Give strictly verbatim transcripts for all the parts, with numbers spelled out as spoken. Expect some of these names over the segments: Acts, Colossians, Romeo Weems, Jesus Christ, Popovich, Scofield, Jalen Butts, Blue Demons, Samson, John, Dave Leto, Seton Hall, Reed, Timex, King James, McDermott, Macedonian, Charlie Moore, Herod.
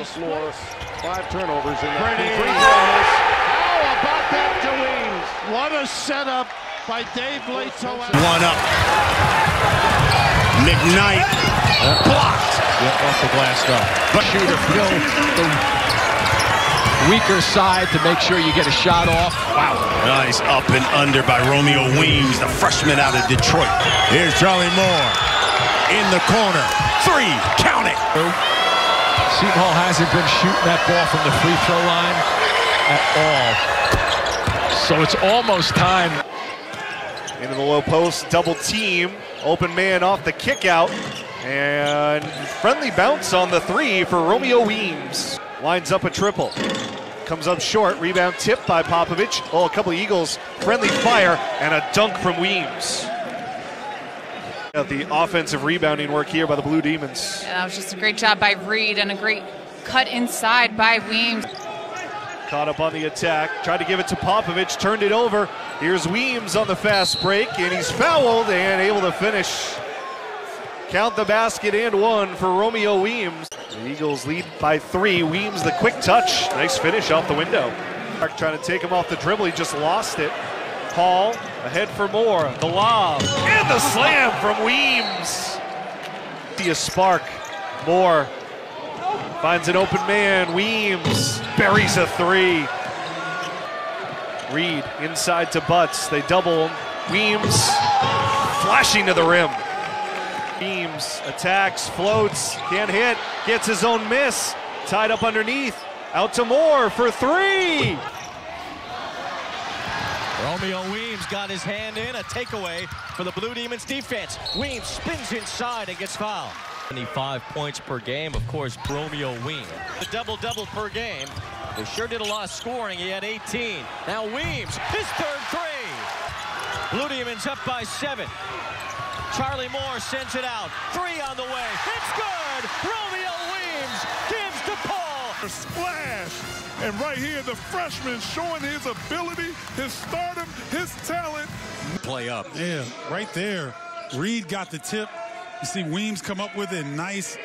the floor. Five turnovers in that. Pretty. How about that, Weems? What a setup by Dave Leto. One up. McKnight uh, blocked. Yeah, off the glass though. But shooter built the weaker side to make sure you get a shot off. Wow. Nice up and under by Romeo Weems, the freshman out of Detroit. Here's Charlie Moore in the corner. Three, count it. Seton Hall hasn't been shooting that ball from the free throw line at all. So it's almost time. Into the low post, double team, open man off the kick out, and friendly bounce on the three for Romeo Weems. Lines up a triple, comes up short, rebound tipped by Popovich. Oh, a couple of Eagles, friendly fire, and a dunk from Weems. The offensive rebounding work here by the Blue Demons. Yeah, that was just a great job by Reed and a great cut inside by Weems. Caught up on the attack, tried to give it to Popovich, turned it over. Here's Weems on the fast break, and he's fouled and able to finish. Count the basket and one for Romeo Weems. The Eagles lead by three. Weems the quick touch. Nice finish off the window. Clark trying to take him off the dribble. He just lost it. Hall ahead for Moore. The lob and the slam from Weems. See a spark. Moore finds an open man. Weems buries a three. Reed inside to Butts. They double him. Weems flashing to the rim. Weems attacks, floats, can't hit, gets his own miss. Tied up underneath. Out to Moore for three. Romeo Weems got his hand in, a takeaway for the Blue Demons defense. Weems spins inside and gets fouled. seventy-five points per game, of course, Romeo Weems. The double-double per game. They sure did a lot of scoring. He had eighteen. Now Weems, his third three. Blue Demons up by seven. Charlie Moore sends it out. Three on the way. It's good. Romeo Weems gives to Paul. A splash. And right here, the freshman showing his ability, his stardom, his talent. Play up. Yeah, right there. Reed got the tip. You see Weems come up with it. Nice.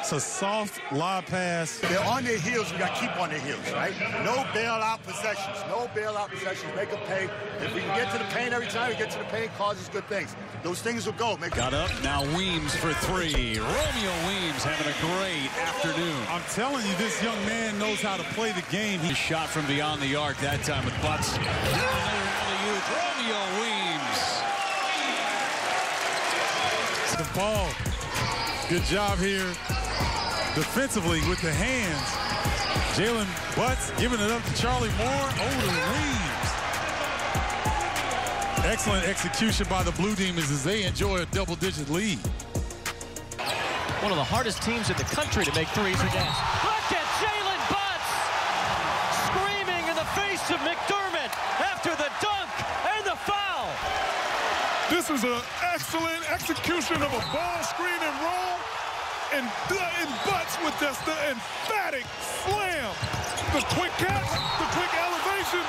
It's a soft lob pass. They're on their heels. We got to keep on their heels, right? No bailout possessions. No bailout possessions. Make them pay. If we can get to the paint every time, we get to the paint, causes good things. Those things will go. Make got up. Now Weems for three. Romeo Weems having a great afternoon. I'm telling you, this young man knows how to play the game. He shot from beyond the arc that time with Butts. Romeo Weems. The ball. Good job here defensively with the hands. Jalen Butts giving it up to Charlie Moore. Over to Reeves. Excellent execution by the Blue Demons as they enjoy a double-digit lead. One of the hardest teams in the country to make threes against. Look at Jalen Butts screaming in the face of McDermott after the dunk and the foul. This is an excellent execution of a ball screen and roll. And, and Butts with just the emphatic slam. The quick catch, the quick elevation.